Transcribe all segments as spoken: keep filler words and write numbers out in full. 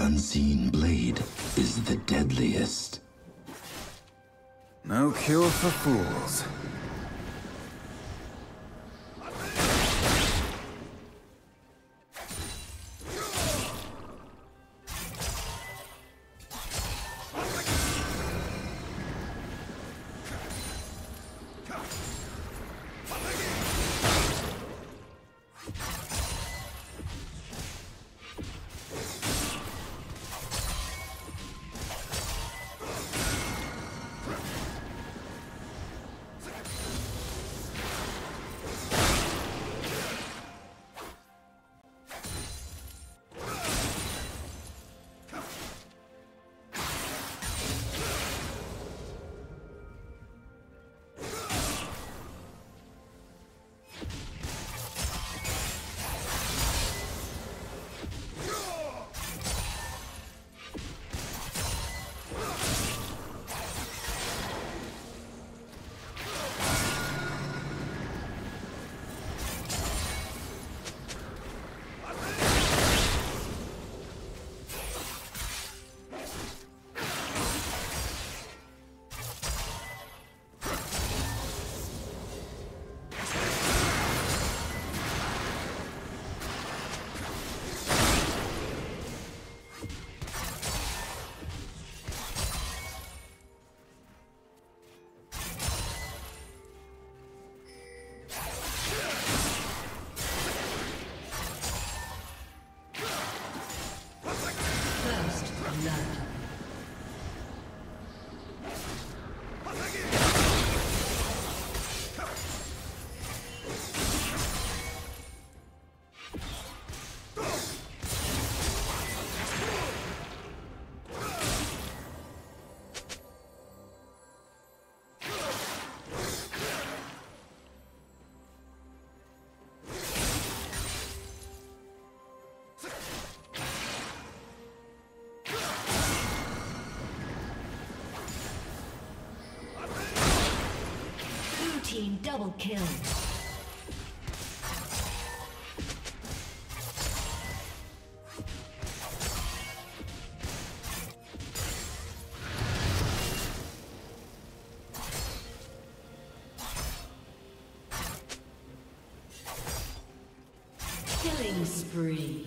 unseen blade is the deadliest. No cure for fools. Double kill. Killing spree.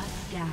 Shut down.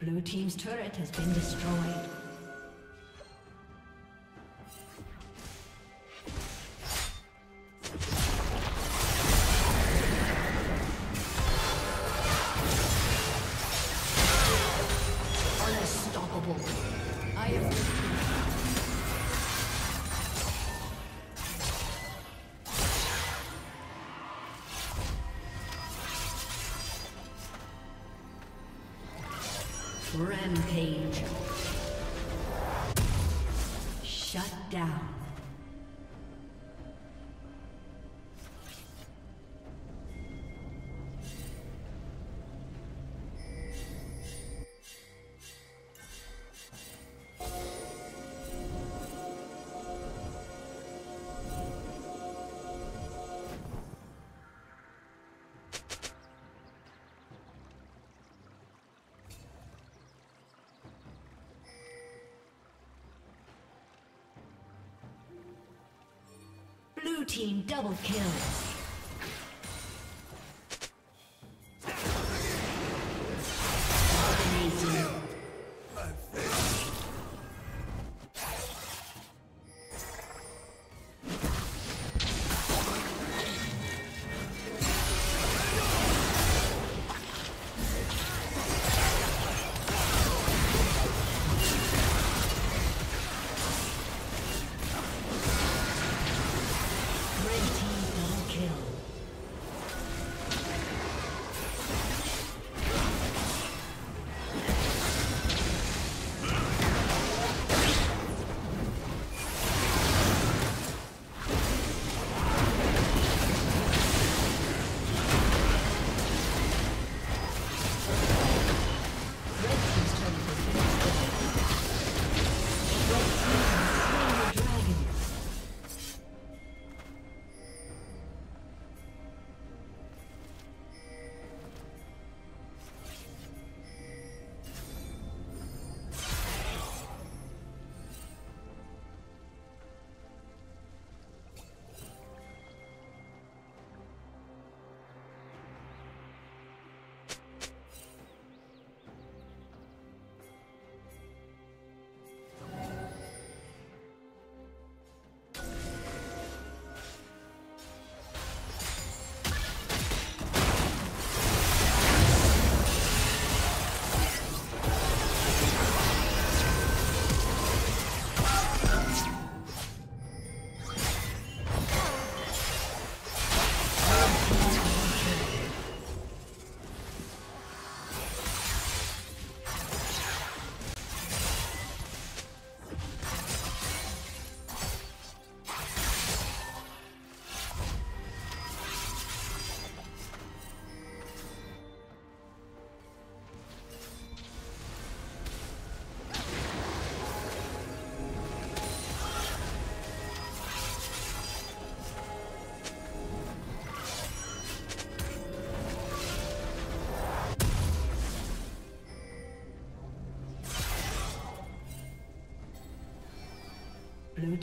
Blue team's turret has been destroyed. Rampage. Shut down. Blue team double kill. Blue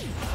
You